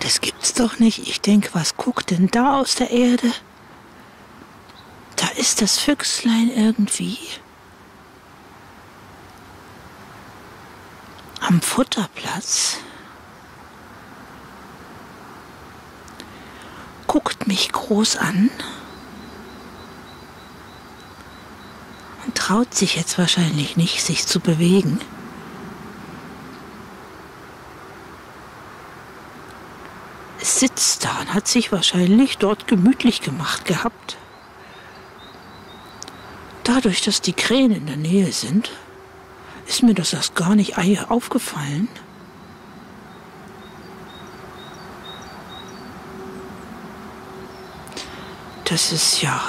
Das gibt's doch nicht. Ich denke, was guckt denn da aus der Erde? Da ist das Füchslein irgendwie am Futterplatz. Guckt mich groß an und traut sich jetzt wahrscheinlich nicht, sich zu bewegen. Es sitzt da und hat sich wahrscheinlich dort gemütlich gemacht gehabt. Dadurch, dass die Krähen in der Nähe sind, ist mir das erst gar nicht aufgefallen. Das ist ja